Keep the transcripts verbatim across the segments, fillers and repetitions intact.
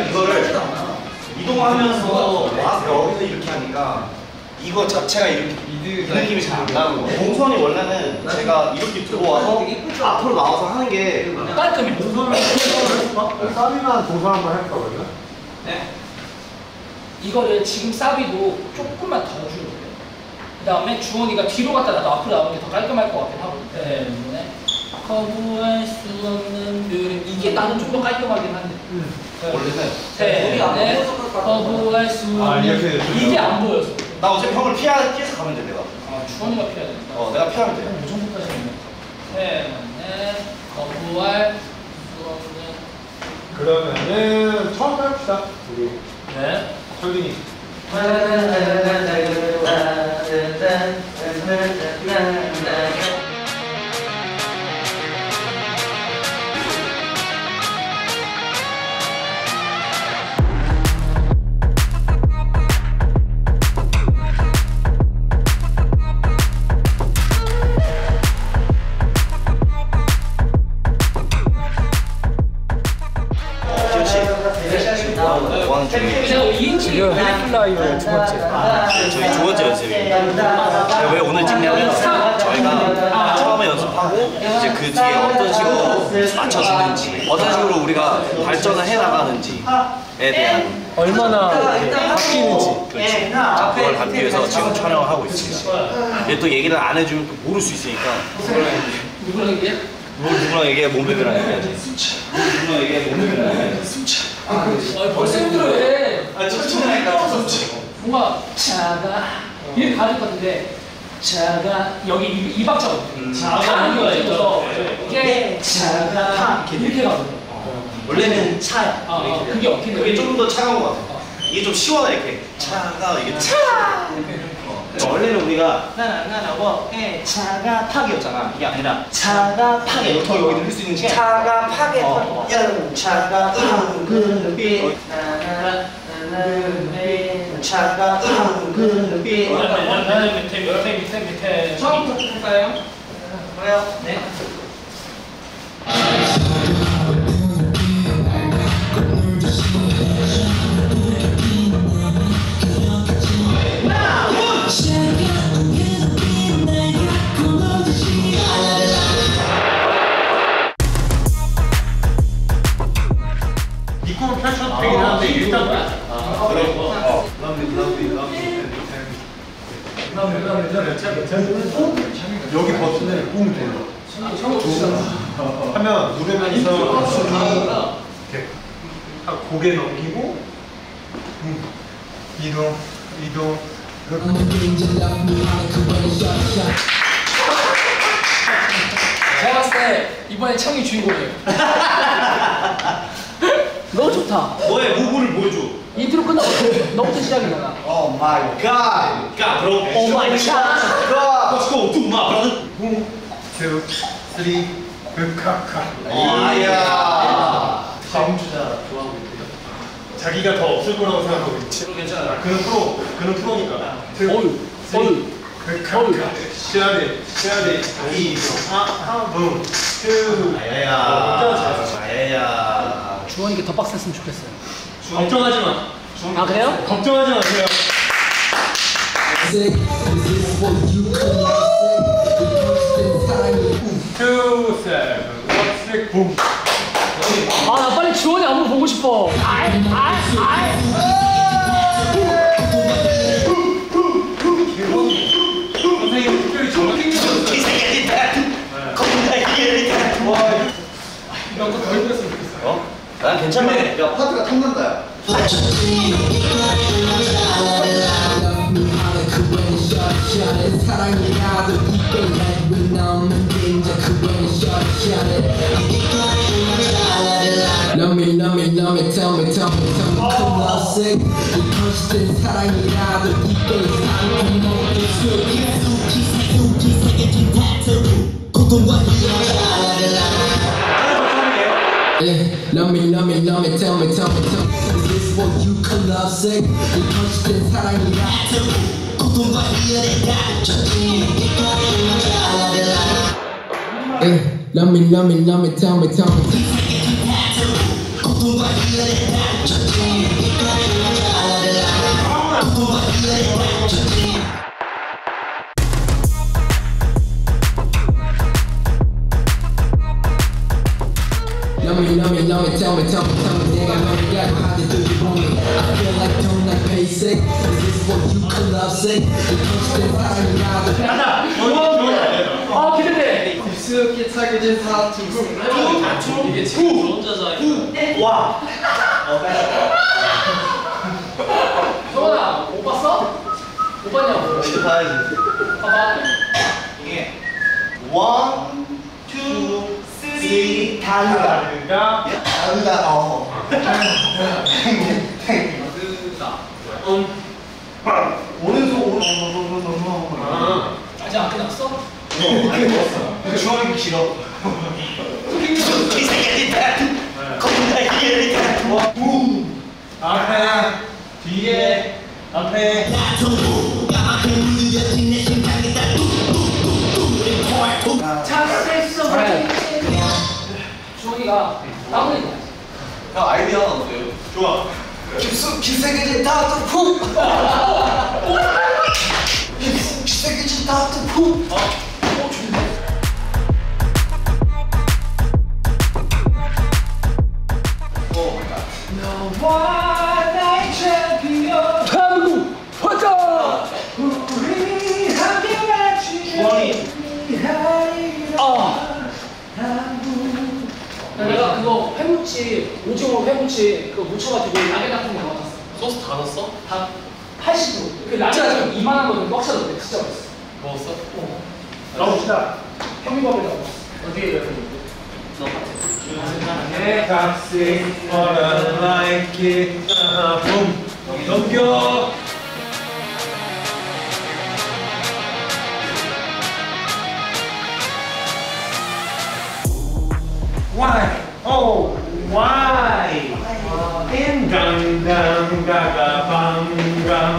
그러니까 이거를 이동하면서 와서 여기서 이렇게 하니까 이거 자체가 이렇게 이 느낌이 잘 안 나는 거예요. 동선이 원래는 제가 이렇게 들어와서 앞으로 나와서 하는 게 깔끔해. 동선을 해볼까? 쌉이만 동선 한번 해볼까 그러면? 네. 이거를 지금 쌉이도 조금만 더 주는 거예요. 그 다음에 주원이가 뒤로 갔다 나도 앞으로 나오는 게 더 깔끔할 것 같긴 하거든요. 네. 네. 거부할 수 없는 느낌. 이게 나는 좀 더 깔끔하긴 한데. 음. 네. 원래는. 네. 우리 안에 거부할 수. 아, 이렇게 이게 안 보여서. 나 어제 형을 피하 피해서 가면 돼 내가. 아, 주원이가 피해야 돼. 어, 내가 피하면 돼. 이 정도까지 하면 돼. 네. 네. 거부할 수 없는. 그러면은 처음부터 합시다. 우리. 네. 철빈이. 지금 헬플라이브의 두 번째. 아, 저희 두 번째 연습입니다. 제가 왜 오늘 찍냐면 저희가 처음에 연습하고 이제 그 뒤에 어떤 식으로 맞춰주는지 어떤 식으로 우리가 발전을 해나가는지에 대한 얼마나 바뀌는지 그렇지. 그걸 담기 위해서 지금 촬영을 하고 있습니다. 근데 또 얘기를 안 해주면 또 모를 수 있으니까 누구랑 얘기해? 누구랑 얘기해? 몸베베랑 얘기해. 누구랑 얘기해? 몸베베랑 얘기해. 아, 아, 벌써 힘들어해. 아, 천천히 하니까 뭔가 자가 이렇게 가는 건데 자가 여기 이 박자 자가 이거죠. 이게 자가 이렇게 가거든요. 원래는 차야. 아, 그게 어떻게 그게 조금 더 차가운 것 같아. 어. 이게 좀 시원해 이렇게. 차가 이게 차. 어. 원래는 우리가 나나나고 예 차가 파기였잖아. 이게 아니라 차가 파기. 더 여기를 할 수 있는 게 차가 파기. 야 차가 은근히 나나나나 차가 은근히 나나나 밑에 밑에 밑에 밑에 처음부터 볼까요? 그래요? 네. 여기 버튼을 꾹 눌러 하면 누르면서 숨이 이렇게 고개 넘기고 음. 이동 이동 제가 봤을 때 이번에 청이 주인공이에요. 너무 좋다. 너의 무브를 보여줘. 인트로 끝나고 너부터 시작이잖아. Oh my god, god bro. Oh my god, god. Let's go, do my brother. One, two, three, 으카카. 아야. 다음 주자 좋아하고 있대요. 자기가 더 없을 거라고 생각하고 있지. 괜찮아. 그는 프로, 그는 프로니까. 어유, 어유, 으카카. 시아리, 시아리, 이, 아, 아, 붐, 투. 아야. 아야. 주원이가 더 빡셌으면 좋겠어요. 걱정하지 마. 아 그래요? 걱정하지 마세요. 아 나 빨리 지원이 안무 보고 싶어. 아이 아이 아이. 난 괜찮네. 야, 파트가 탐난다. Love me, love me, love me, tell me, tell me, tell me. Is this what you call love, sick? 이 컨셉 사랑이 나도 고통과 이별의 가족이 Love me, love me, love me, tell me, tell me. 이 세계 다 고통과 이별의 Yummy, yummy, yummy, tell me, tell me, tell me, nigga, how you got, how did you do me? I feel like doing that basic. Is this what you could love sick? Because they're lying now. 나나, 얼마나 좋아요? 아, 기대돼. 깊숙이 차게 된 사람 중 이게 지금 혼자서 하니까. 와. 정원아, 못 봤어? 못 봤냐고. 이거 봐야지. 봐봐. 이게 one, two, three, 다르다. 다르다, 어. 다르다. 응. 오른손, 오른손, 오른손, 오른손. 아직 안 끝났어? 어, 안 끝났어. 주얼이 길어. 앞에, 뒤에, 앞에. 주원이가 다운이 가야지. 형 아이디어 하나 넣어요. 좋아. 깊숙 기세계진 다운도 푹! 깊숙 기세계진 다운도 푹! 어? 어? 좋네. 오 마이 갓. 너와 나의 챔피언 한국 화자! 우리 함께 같이 주원이. 내가 그거 회무치, 오징어 회무치 그거 묻혀가지고 라면 같은 거 넣어놨어. 소스 다 넣었어? 다 팔십 도. 그 라면 이만한 거는 꽉 차졌대. 진짜 맛있어. 먹었어? 어. 넣읍시다. 현미밥에다 넣었어. 어디에 이렇게 넣는데? 넣어봤지. 값이 원한 라이키 붐 넘겨. Why? Oh, why? Dum dum dum da da bum bum.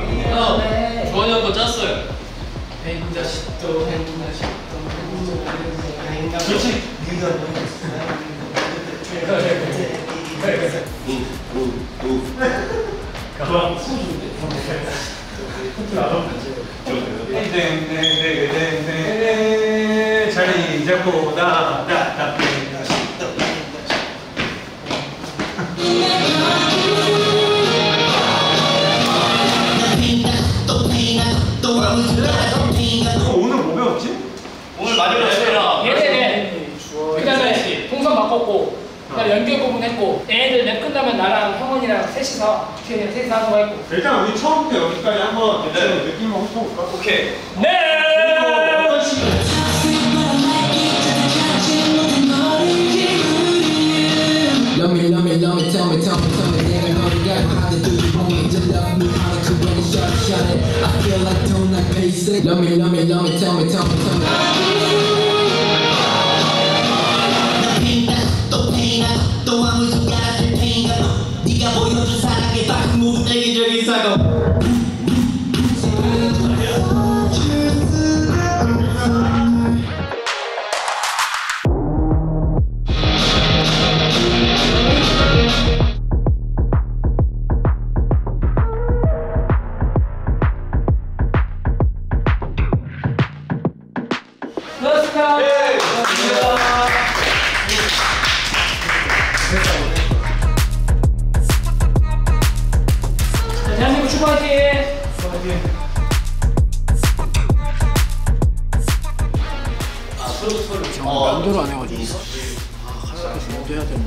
형, 주원이 형 거 짰어요. 펜다 십도, 펜다 십도, 펜다 십도. 그렇지. 네가 뭐? 좋아. 땡땡땡땡땡땡 자리 잡고 나나 오늘 뭐 배웠지? 오늘 마지막 시간이라 예전에 그 다음에 동선 바꿨고 연결 부분 했고 애들 랩 끝나면 나랑 형원이랑 셋이서 주현이랑 셋이서 하는 거 했고 일단 우리 처음부터 여기까지 한번 네. 느낌을 훑어볼까? 오케이 네! Yummy, yummy, yummy, tell me, tell me, tell me, nigga, how you got, how did you do me? Just love me, how did you when you shot, shot it? I feel like doing that basic. Yummy, yummy, yummy, tell me, tell me, tell me. 또 아무 순간에 팽가고 네가 보여준 사랑에 딱 무대 기적이 사고 안도를 안 해가지고 아 칼라까지 못 해야 되는데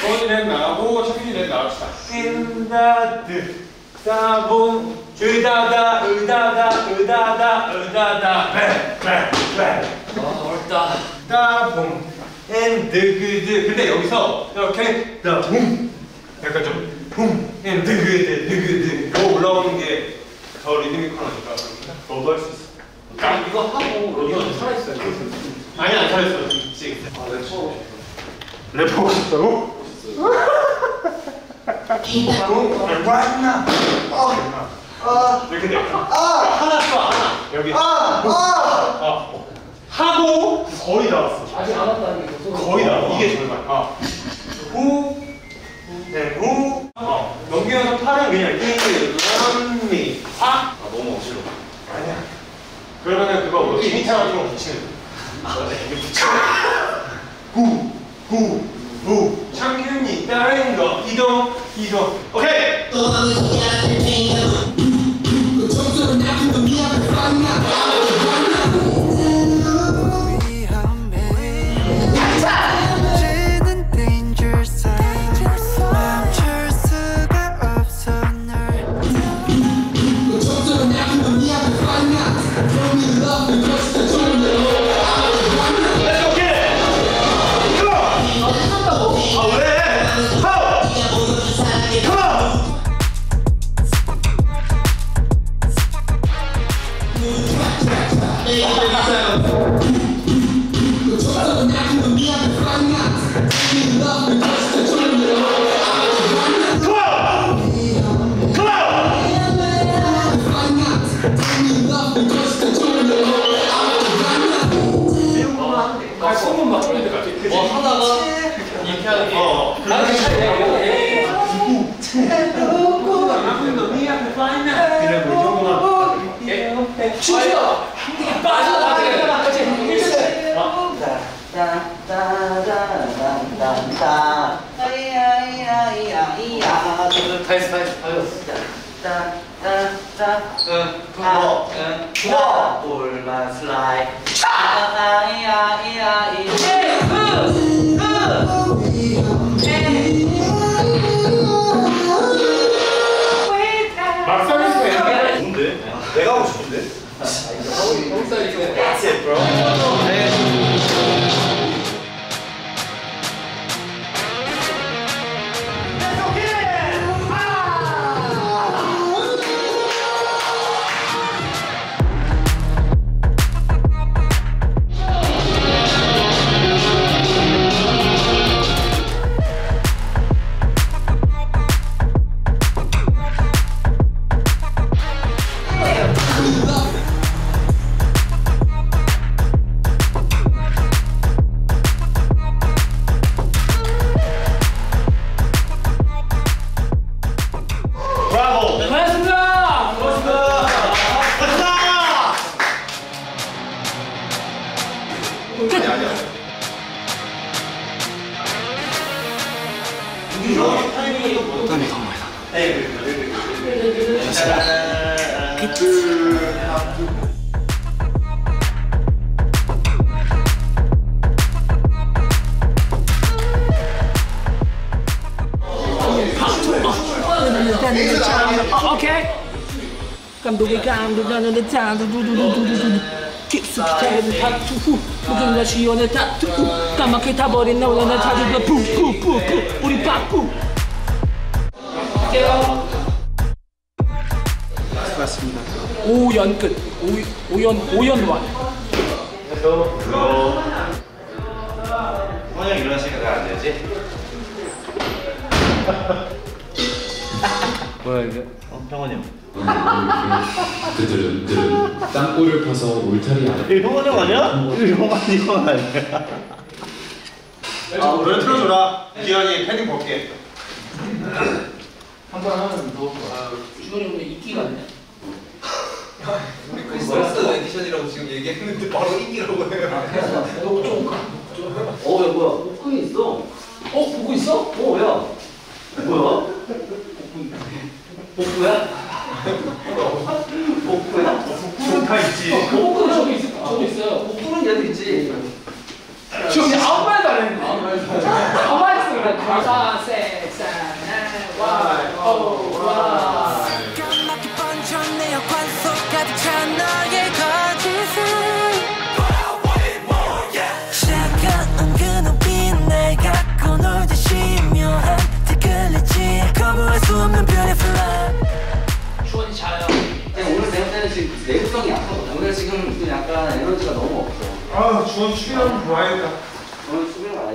조원이는 나가고 창빈이는 나갑시다. 낀다드 따봉 으다다 으다다 으다다 으다다 베베베 아 어렵다 따봉 앤드 그드 근데 여기서 이렇게 붕 약간 좀 붕 앤드 그드 그드 올라오는 게 더 리드미컬하니까 너도 할 수 있어. 아니, 이거 하고 로디언 살아있어요. 아니, 안 살아있어요. 아, 랩 하고 싶어. 랩 하고 싶다고? 왔나? 아, 아, 이렇게 돼. 아, 하나 써, 하나. 여기. 아, 아. 하고 거의 나왔어. 아직 안 왔다는 게 거의 나왔어. 이게 절반. 아. 후. 네, 후. 어. 넘기면서 팔은 그냥 이렇게 런미. 아. 아, 너무 어지러워. 아니야. 그러면은 그거 뭐 이미차 같은 거 붙이는 거. 아, 네. 이게 붙여. 후. 후. 후. 창균이 다른 거. 이동. 이동. 오케이. 시원해 타투 까맣게 타버린 나 원한 자주가 푸푸푸푸 우리 빠꾸 갈게요. 수고하셨습니다. 오연 끝. 오연 오연 완. 그래서 그거 환영이 일어나시니까 나 안 되지? 뭐야 이게? 어, 병원이 형 그들은 그들은 땅굴을 파서 울타리 안에 일본어 아니야? 일본어 이건 아니야. 아, 노래 틀어줘라. 기현이 패딩 벗게. 한 번 하면 더. 주원이 오늘 인기가 아니야. 우리 크리스마스 에디션이라고 지금 얘기했는데 바로 인기라고 해요. 너 좀 가. 어, 야 뭐야? 복근 있어? 어, 복근 있어? 어, 야. 뭐야? 복근. 복근야? 복구야? 복구는 다 있지. 복구는 저기 있을 저기 있어요. 복구는 얘도 있지. 지금 아무 말도 안 했는데. 아무 말도 안 했는데. 가만히 있어 그래. 가사 세상에 와오와 새까맣게 번졌네 여관 속 가득 찬 너의 거짓은 차가운 그눈빛 날 갖고 놀듯이 묘한 티끌리지 거부할 수 없는 beautiful love. 주원이 잘해요. 오늘 내가 지금 내구성이 약하거든. 오늘 지금 아, 주원 수비하면 좋아야겠다. 주원 수비는 안 해.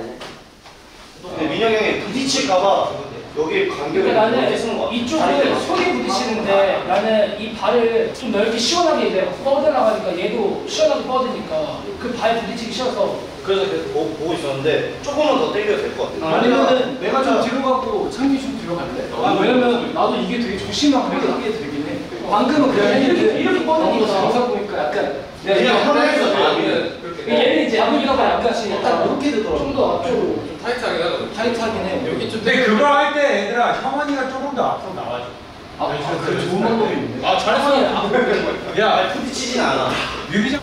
근데 민혁이 형이 부딪힐까봐 여기 관계를 넓게 쓰는 거야. 이쪽은 손이 부딪히는데 나는 이 발을 좀 넓게 시원하게 내가 뻗으려고 하니까 얘도 시원하게 뻗으니까 그 발 부딪히기 싫어서 그래서 계속 보고, 보고 있었는데 조금만 더 때려도 될 것 같아. 아니면 내가 좀 뒤로 가고 창민이 좀 뒤로 갈래? 아, 왜냐면 나도 이게 되게 조심하고 이게 되긴 해. 방금은 그냥 이렇게 이렇게 뻗으니까 영상 보니까 약간 그냥 편하겠어. 얘는 이제 아무리가 약간씩 약간 이렇게 되더라고. 좀 더 앞쪽으로 타이트하게 하거든. 타이트하긴 해. 여기 좀. 근데 그거 할 때 얘들아 형원이가 조금 더 앞으로 나와줘. 아, 아 그래 좋은 방법이 있네. 아 잘했어. 야 부딪히진 않아. 뮤비장.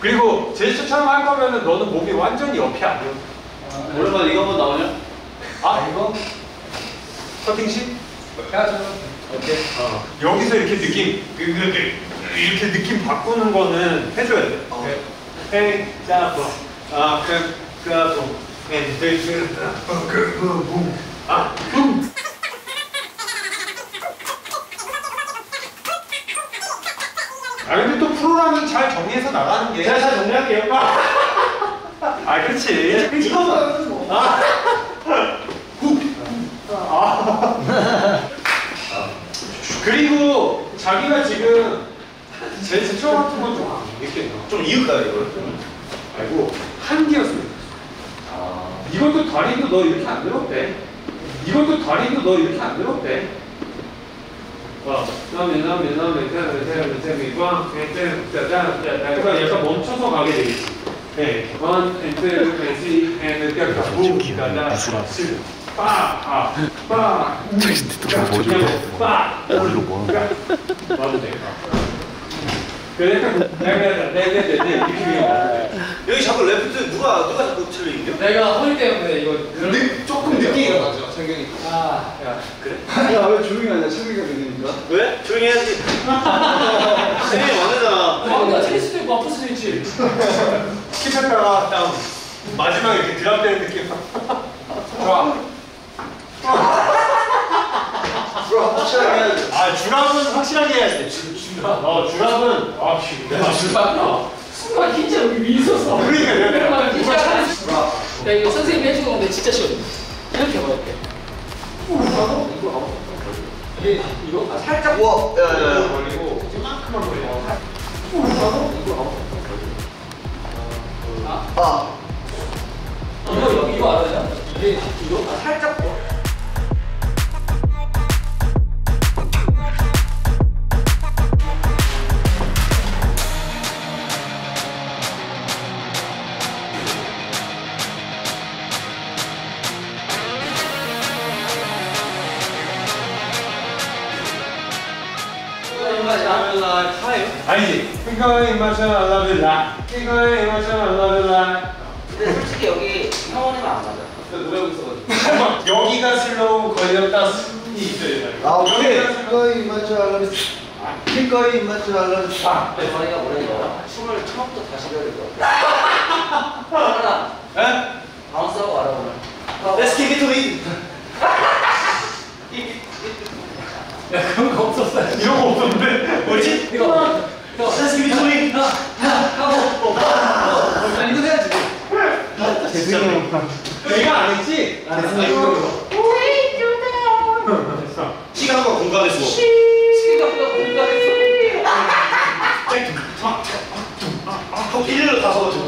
그리고 제스처처럼 할 거면은 너는 목이 완전히 옆이 안 돼. 오랜만에 이거 한번 나오냐? 아 이거? 커팅식? 해야죠. 오케이. 어. 여기서 이렇게 느낌 이렇게 이렇게 느낌 바꾸는 거는 해줘야 돼. 어. 헤이 짜고 아 그. 까봉 엔데스 까봉 아 붕. 아 근데 또 프로라면 잘 정리해서 나가는 게. 제가 잘 정리할게요. 아 그렇지. 이거만 뭐. 아. 아. 그리고 자기가 지금 제 스쳐 같은 건 좀 이렇게 좀 이윽다 이걸. 아이고 한계였습니다. 이것도 다리 힘도 너 이렇게 안 들어? 네. 이것도 다리 힘도 너 이렇게 안 들어? 네. 와, 다음에 다음에 다음에 다음에 다음에 다음에 꽝, 엔트, 짜잔, 짜잔. 그러니까 약간 멈춰서 가게 되겠지. 네. 원, 엔트, 엔지, 엔트, 짜잔, 우, 짜잔, 실, 빠, 아, 빠, 우, 짜잔, 빠, 우, 와도 되겠다. 그러니까 내가 내가 내가 내가 여기 자꾸 레프트 누가 누가 자꾸 틀리는데요? 내가 허리 때문에 이거 느, 조금 느끼는 거 맞죠? 창경이 아, 야 그래? 야 왜 조용히 하냐? 창경이가 되니까 왜? 조용히 해야지. 쌤이 맞잖아. 나 틀릴 수도 있고 아플 수도 있지. 킵했다가 다음 마지막에 이렇게 드랍되는 느낌. 좋아. 주랍 확실하게 해야지. 아 주랍은 확실하게 해야지. 주랍. 어 주랍은 아 주랍. 순간 진짜 여기 위에 있었어. 그러니까 내가 진짜. 야 이거 선생님이 해준 건데 진짜 쉬워. 이렇게 해봐 이렇게. 어, 이거 봐봐. 이게 이거 아, 살짝 와. 야야야. 걸리고 이만큼만 걸려. 어, 이거 봐봐. 아. 아. 이거 이거 이거 알아야 돼. 이게 이거 아, 살짝 와. 아니지. 이거의 이마션 알라빌라. 이거의 이마션 알라빌라. 근데 솔직히 여기 형원이는 안 맞아. 노래하고 있어가지고. 여기가 슬로우 걸렸다 순이 있어요. 아 오케이. 이거의 이마션 알라빌라. 이거의 이마션 알라빌라. 저희가 뭐래요? 춤을 처음부터 다시 해야 될 것 같아. 하나. 에? 바운스하고 와라 오늘. Let's kick it to it. 야 그런 거 없었어. 이런 거 없었는데 뭐지? 이거. 선생님이 소리 나! 하고! 아니 이거 해야지! 죄송해요. 내가 안 했지? 안 했어. 우리 교대요! 됐어. 시간과 공간에서 시간과 공간에서 하고 일렬로 다 서가지고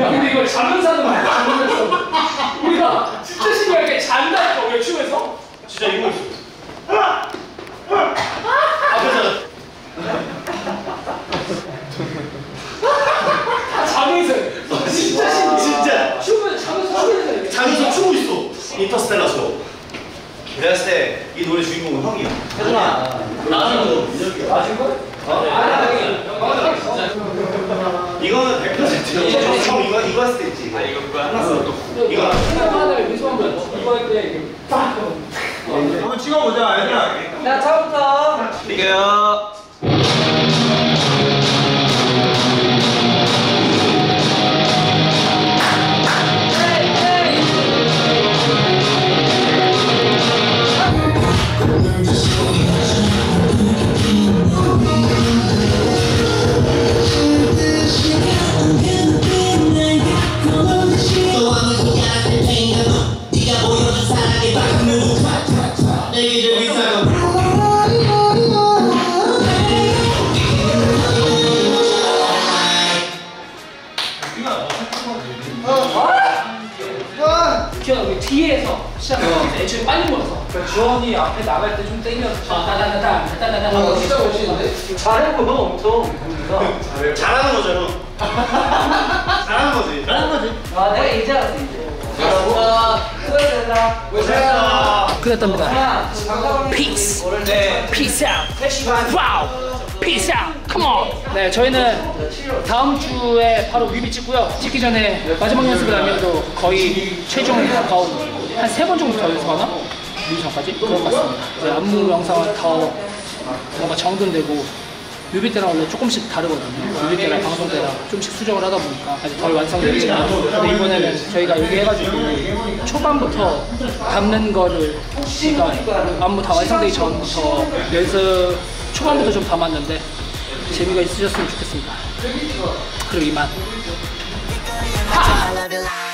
야 근데 이걸 잠은 사는 거야. 잠은 사는 거야. 우리가 진짜 신기하게 잔다니까 우리가 춤에서? 진짜 이거 있어. 앞에서 잠에서 진짜 신기해. 진짜 춤을 잠에서 잠에서 추고 있어. 인터스텔라서 내가 봤을 때 이 노래 주인공은 형이야. 혜준아 나는 너 민혁이야. 맞은 거야? 아니야 형이야. 이거는 백 퍼센트 형 이거 이거 했을 때 있지. 아 이거 그거야? 이거 하나를 미소한 거야. 이거 할 때 딱 한번 찍어보자 얘들아. 자 처음부터 드릴게요. We'll be right back. 기현아 우리 뒤에서 시작하면 애초에 빨리 몰아서 그러니까 주원이 앞에 나갈 때 좀 땡겨서 따다다다 따다다다 하고 진짜 멋있는데? 잘했고 너 엄청 잘해 잘하는 거잖아 잘하는 거지 잘하는 거지 아 내가 이제 알았어 잘한다 수고하셨습니다 고생했다 끝났답니다 하나 Peace 네 Peace out 와우 Peace out Come on 네 저희는 다음 주에 바로 뮤비 찍고요 찍기 전에 마지막 연습을 하면서 거의 최종에 가까운 한 세 번 정도 더 연습하나? 뮤비 전까지? 그런 것 같습니다 이제 안무 영상은 더 뭔가 정돈되고 뮤비 때랑 원래 조금씩 다르거든요. 뮤비 때랑 방송 때랑 조금씩 수정을 하다 보니까 아직 덜 완성되지 않아요. 근데 이번에는 저희가 여기 해가지고 초반부터 담는 거를 그러니까 안무 다 완성되기 전부터 연습 초반부터 좀 담았는데 재미가 있으셨으면 좋겠습니다. 그럼 이만. 하!